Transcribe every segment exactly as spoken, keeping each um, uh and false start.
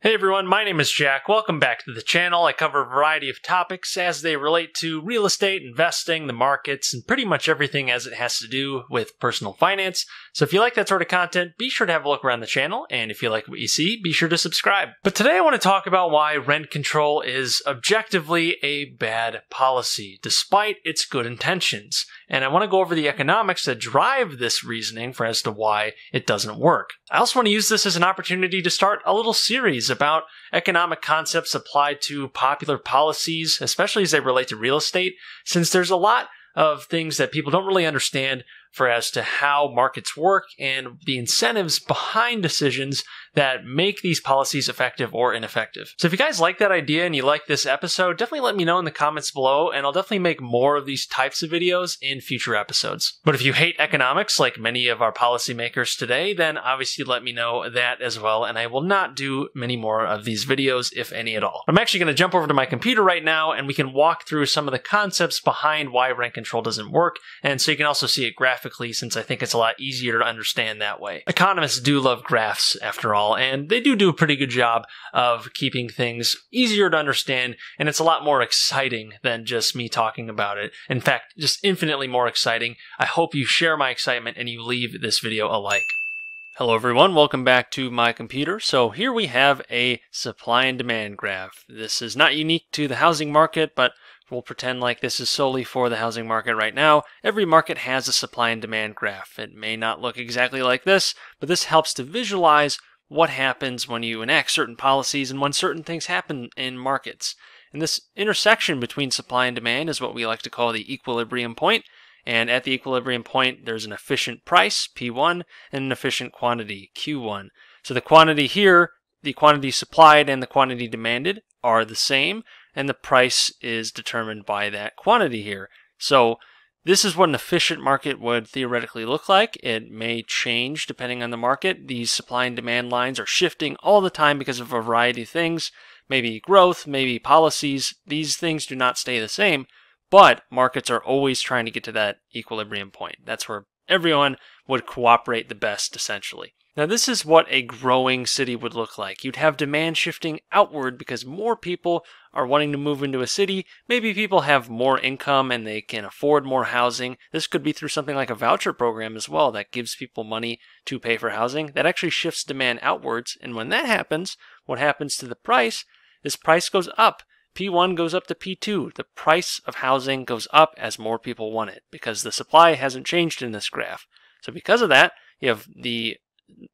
Hey everyone, my name is Jack. Welcome back to the channel. I cover a variety of topics as they relate to real estate, investing, the markets, and pretty much everything as it has to do with personal finance. So if you like that sort of content, be sure to have a look around the channel, and if you like what you see, be sure to subscribe. But today I want to talk about why rent control is objectively a bad policy, despite its good intentions. And I want to go over the economics that drive this reasoning for as to why it doesn't work. I also want to use this as an opportunity to start a little series about economic concepts applied to popular policies, especially as they relate to real estate, since there's a lot of things that people don't really understand for as to how markets work and the incentives behind decisions that make these policies effective or ineffective. So if you guys like that idea and you like this episode, definitely let me know in the comments below, and I'll definitely make more of these types of videos in future episodes. But if you hate economics like many of our policymakers today, then obviously let me know that as well, and I will not do many more of these videos, if any at all. I'm actually going to jump over to my computer right now, and we can walk through some of the concepts behind why rent control doesn't work, and so you can also see it graphically, since I think it's a lot easier to understand that way. Economists do love graphs, after all, and they do do a pretty good job of keeping things easier to understand, and it's a lot more exciting than just me talking about it. In fact, just infinitely more exciting. I hope you share my excitement and you leave this video a like. Hello everyone, welcome back to my computer. So here we have a supply and demand graph. This is not unique to the housing market, but we'll pretend like this is solely for the housing market right now. Every market has a supply and demand graph. It may not look exactly like this, but this helps to visualize what happens when you enact certain policies and when certain things happen in markets. And this intersection between supply and demand is what we like to call the equilibrium point. And at the equilibrium point, there's an efficient price, P one, and an efficient quantity, Q one. So the quantity here, the quantity supplied and the quantity demanded are the same, and the price is determined by that quantity here. So this is what an efficient market would theoretically look like. It may change depending on the market. These supply and demand lines are shifting all the time because of a variety of things, maybe growth, maybe policies. These things do not stay the same, but markets are always trying to get to that equilibrium point. That's where everyone would cooperate the best, essentially. Now, this is what a growing city would look like. You'd have demand shifting outward because more people are wanting to move into a city. Maybe people have more income and they can afford more housing. This could be through something like a voucher program as well that gives people money to pay for housing. That actually shifts demand outwards. And when that happens, what happens to the price? This price goes up. P one goes up to P two. The price of housing goes up as more people want it because the supply hasn't changed in this graph. So because of that, you have the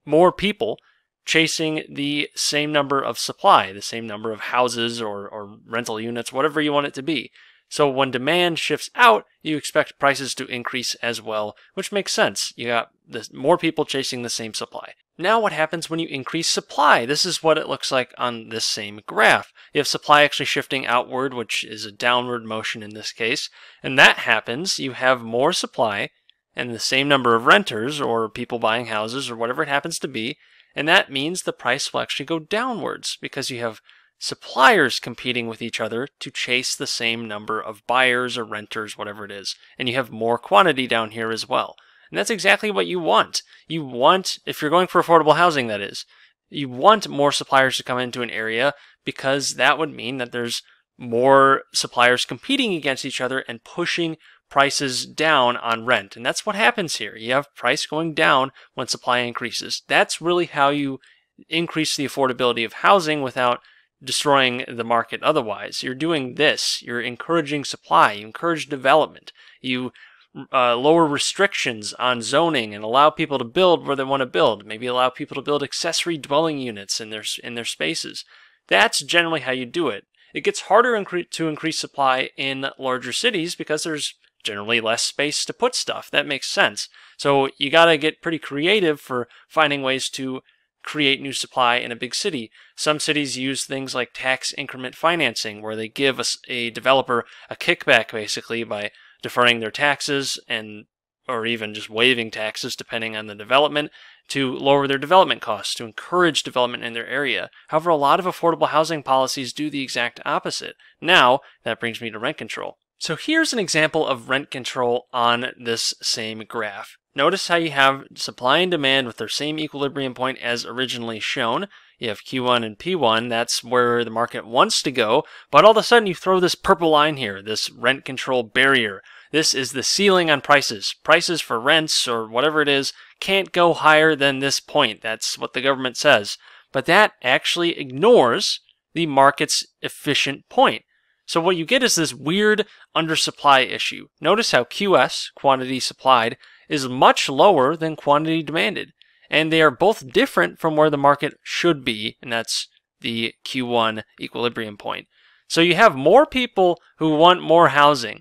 more people chasing the same number of supply, the same number of houses or, or rental units, whatever you want it to be. So when demand shifts out, you expect prices to increase as well, which makes sense. You got this, more people chasing the same supply. Now what happens when you increase supply? This is what it looks like on this same graph. You have supply actually shifting outward, which is a downward motion in this case. And that happens, you have more supply and the same number of renters or people buying houses or whatever it happens to be, and that means the price will actually go downwards because you have suppliers competing with each other to chase the same number of buyers or renters, whatever it is, and you have more quantity down here as well. And that's exactly what you want. You want, if you're going for affordable housing that is, you want more suppliers to come into an area because that would mean that there's more suppliers competing against each other and pushing prices down on rent. And that's what happens here. You have price going down when supply increases. That's really how you increase the affordability of housing without destroying the market otherwise. You're doing this. You're encouraging supply. You encourage development. You uh, lower restrictions on zoning and allow people to build where they want to build. Maybe allow people to build accessory dwelling units in their, in their spaces. That's generally how you do it. It gets harder incre- to increase supply in larger cities because there's generally less space to put stuff. That makes sense. So you gotta get pretty creative for finding ways to create new supply in a big city. Some cities use things like tax increment financing, where they give a, a developer a kickback basically by deferring their taxes and or even just waiving taxes depending on the development to lower their development costs, to encourage development in their area. However, a lot of affordable housing policies do the exact opposite. Now, that brings me to rent control. So here's an example of rent control on this same graph. Notice how you have supply and demand with their same equilibrium point as originally shown. You have Q one and P one, that's where the market wants to go, but all of a sudden you throw this purple line here, this rent control barrier. This is the ceiling on prices. Prices for rents or whatever it is can't go higher than this point. That's what the government says. But that actually ignores the market's efficient point. So what you get is this weird undersupply issue. Notice how Q S, quantity supplied, is much lower than quantity demanded. And they are both different from where the market should be, and that's the Q one equilibrium point. So you have more people who want more housing,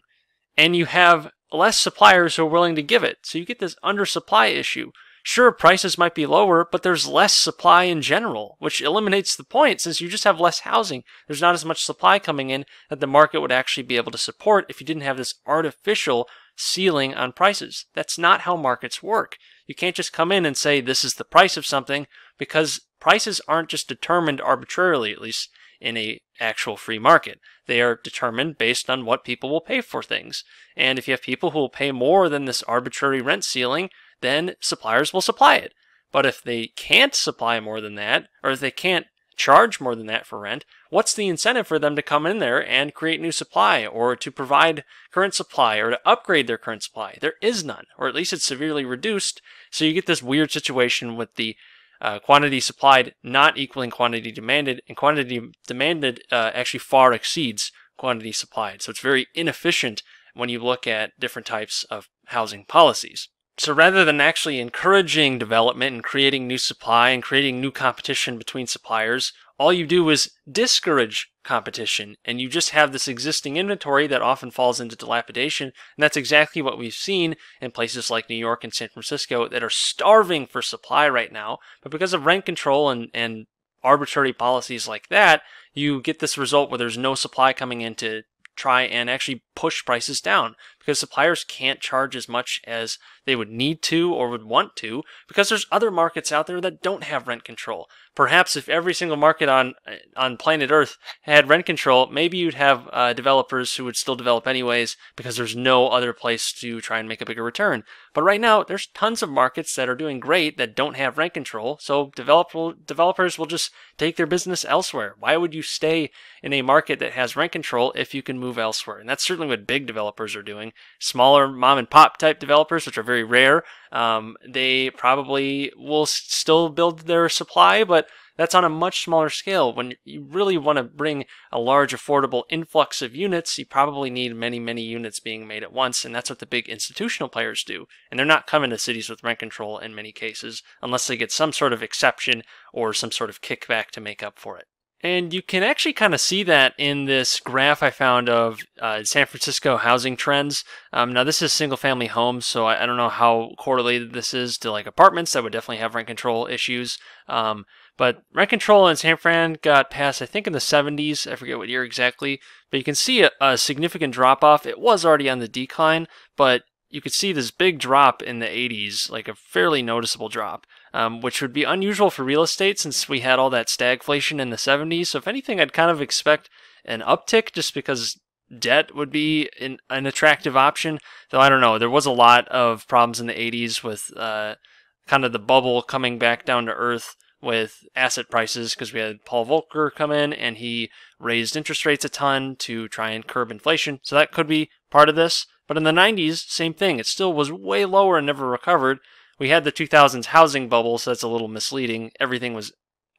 and you have less suppliers who are willing to give it. So you get this undersupply issue. Sure, prices might be lower, but there's less supply in general, which eliminates the point since you just have less housing. There's not as much supply coming in that the market would actually be able to support if you didn't have this artificial ceiling on prices. That's not how markets work. You can't just come in and say this is the price of something, because prices aren't just determined arbitrarily, at least in a actual free market. They are determined based on what people will pay for things. And if you have people who will pay more than this arbitrary rent ceiling, then suppliers will supply it. But if they can't supply more than that, or if they can't charge more than that for rent, what's the incentive for them to come in there and create new supply, or to provide current supply, or to upgrade their current supply? There is none, or at least it's severely reduced. So you get this weird situation with the uh, quantity supplied not equaling quantity demanded, and quantity demanded uh, actually far exceeds quantity supplied. So it's very inefficient when you look at different types of housing policies. So rather than actually encouraging development and creating new supply and creating new competition between suppliers, all you do is discourage competition, and you just have this existing inventory that often falls into dilapidation. And that's exactly what we've seen in places like New York and San Francisco that are starving for supply right now. But because of rent control and, and arbitrary policies like that, you get this result where there's no supply coming in to try and actually push prices down, because suppliers can't charge as much as they would need to or would want to, because there's other markets out there that don't have rent control. Perhaps if every single market on on planet Earth had rent control, maybe you'd have uh, developers who would still develop anyways, because there's no other place to try and make a bigger return. But right now, there's tons of markets that are doing great that don't have rent control, so develop, developers will just take their business elsewhere. Why would you stay in a market that has rent control if you can move elsewhere? And that's certainly what big developers are doing. Smaller mom and pop type developers, which are very rare, um, they probably will still build their supply, but that's on a much smaller scale. When you really want to bring a large affordable influx of units, you probably need many, many units being made at once, and that's what the big institutional players do. And they're not coming to cities with rent control in many cases, unless they get some sort of exception or some sort of kickback to make up for it. And you can actually kind of see that in this graph I found of uh, San Francisco housing trends. Um, now, this is single-family homes, so I, I don't know how correlated this is to like apartments. That would definitely have rent control issues. Um, but rent control in San Fran got passed, I think, in the seventies. I forget what year exactly. But you can see a, a significant drop-off. It was already on the decline, but you could see this big drop in the eighties, like a fairly noticeable drop, um, which would be unusual for real estate since we had all that stagflation in the seventies. So if anything, I'd kind of expect an uptick just because debt would be an, an attractive option. Though I don't know, there was a lot of problems in the eighties with uh, kind of the bubble coming back down to earth with asset prices, because we had Paul Volcker come in and he raised interest rates a ton to try and curb inflation. So that could be part of this. But in the nineties, same thing. It still was way lower and never recovered. We had the two thousands housing bubble, so that's a little misleading. Everything was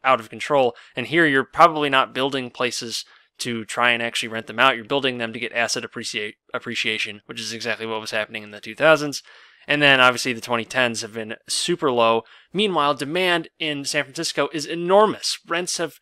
out of control. And here you're probably not building places to try and actually rent them out. You're building them to get asset appreciate, appreciation, which is exactly what was happening in the two thousands. And then obviously the twenty tens have been super low. Meanwhile, demand in San Francisco is enormous. Rents have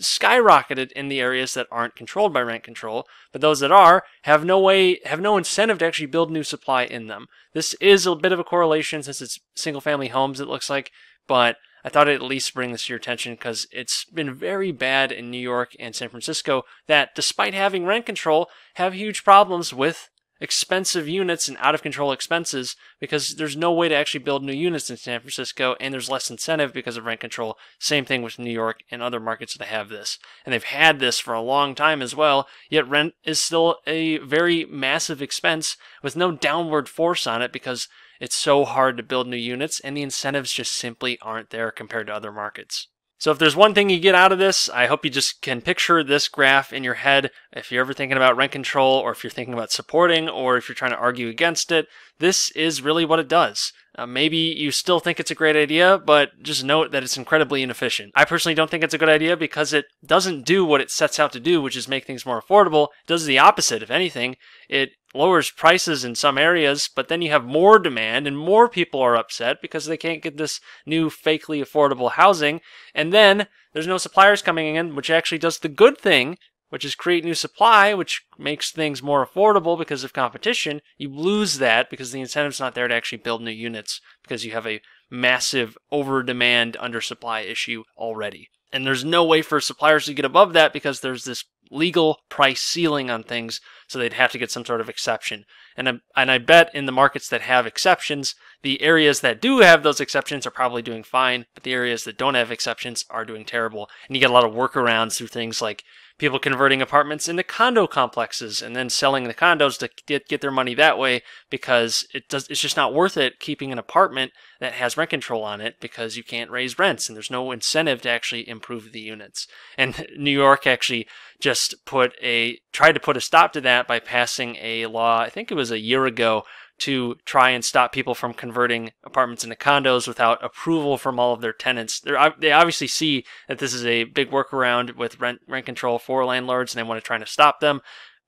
skyrocketed in the areas that aren't controlled by rent control, but those that are have no way, have no incentive to actually build new supply in them. This is a bit of a correlation since it's single-family homes, it looks like, but I thought I'd at least bring this to your attention because it's been very bad in New York and San Francisco that, despite having rent control, have huge problems with expensive units and out-of-control expenses, because there's no way to actually build new units in San Francisco, and there's less incentive because of rent control. Same thing with New York and other markets that have this. And they've had this for a long time as well, yet rent is still a very massive expense with no downward force on it because it's so hard to build new units, and the incentives just simply aren't there compared to other markets. So if there's one thing you get out of this, I hope you just can picture this graph in your head. If you're ever thinking about rent control, or if you're thinking about supporting, or if you're trying to argue against it, this is really what it does. Uh, maybe you still think it's a great idea, but just note that it's incredibly inefficient. I personally don't think it's a good idea because it doesn't do what it sets out to do, which is make things more affordable. It does the opposite, if anything. It lowers prices in some areas, but then you have more demand and more people are upset because they can't get this new fakely affordable housing. And then there's no suppliers coming in, which actually does the good thing, which is create new supply, which makes things more affordable because of competition. You lose that because the incentive's not there to actually build new units because you have a massive over-demand, under-supply issue already. And there's no way for suppliers to get above that because there's this legal price ceiling on things, so they'd have to get some sort of exception. And I, and I bet in the markets that have exceptions, the areas that do have those exceptions are probably doing fine, but the areas that don't have exceptions are doing terrible. And you get a lot of workarounds through things like people converting apartments into condo complexes and then selling the condos to get, get their money that way because it does, it's just not worth it keeping an apartment that has rent control on it because you can't raise rents and there's no incentive to actually improve the units. And New York actually just put a tried to put a stop to that by passing a law, I think it was a year ago, to try and stop people from converting apartments into condos without approval from all of their tenants. They're, they obviously see that this is a big workaround with rent, rent control for landlords, and they want to try to stop them.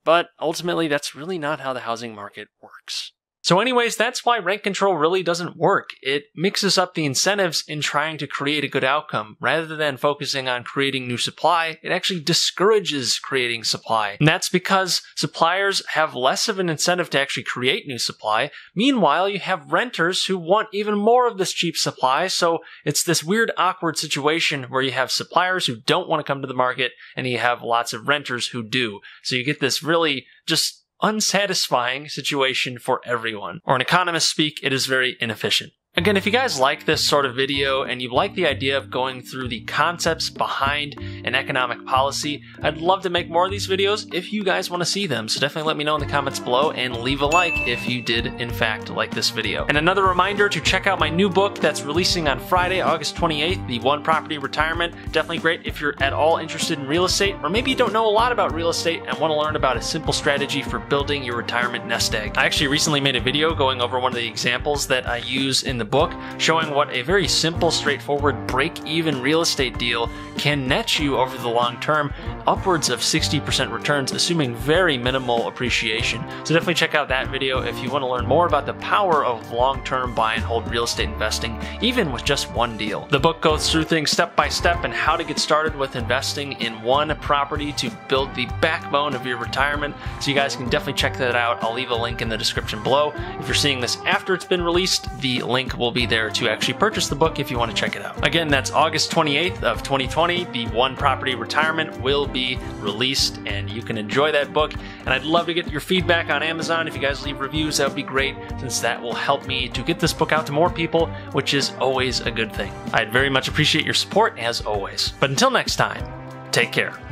But ultimately, that's really not how the housing market works. So anyways, that's why rent control really doesn't work. It mixes up the incentives in trying to create a good outcome. Rather than focusing on creating new supply, it actually discourages creating supply. And that's because suppliers have less of an incentive to actually create new supply. Meanwhile, you have renters who want even more of this cheap supply. So it's this weird, awkward situation where you have suppliers who don't want to come to the market and you have lots of renters who do. So you get this really just unsatisfying situation for everyone. Or in economist speak, it is very inefficient. Again, if you guys like this sort of video and you like the idea of going through the concepts behind an economic policy, I'd love to make more of these videos if you guys want to see them. So definitely let me know in the comments below and leave a like if you did, in fact, like this video. And another reminder to check out my new book that's releasing on Friday, August twenty-eighth, The One Property Retirement. Definitely great if you're at all interested in real estate, or maybe you don't know a lot about real estate and want to learn about a simple strategy for building your retirement nest egg. I actually recently made a video going over one of the examples that I use in the book, showing what a very simple, straightforward break-even real estate deal can net you over the long term upwards of sixty percent returns, assuming very minimal appreciation. So definitely check out that video if you want to learn more about the power of long-term buy and hold real estate investing, even with just one deal. The book goes through things step by step and how to get started with investing in one property to build the backbone of your retirement. So you guys can definitely check that out. I'll leave a link in the description below. If you're seeing this after it's been released, the link will be there to actually purchase the book if you want to check it out. Again, that's August twenty-eighth of twenty twenty. The One Property Retirement will be released and you can enjoy that book. And I'd love to get your feedback on Amazon. If you guys leave reviews, that would be great since that will help me to get this book out to more people, which is always a good thing. I'd very much appreciate your support as always. But until next time, take care.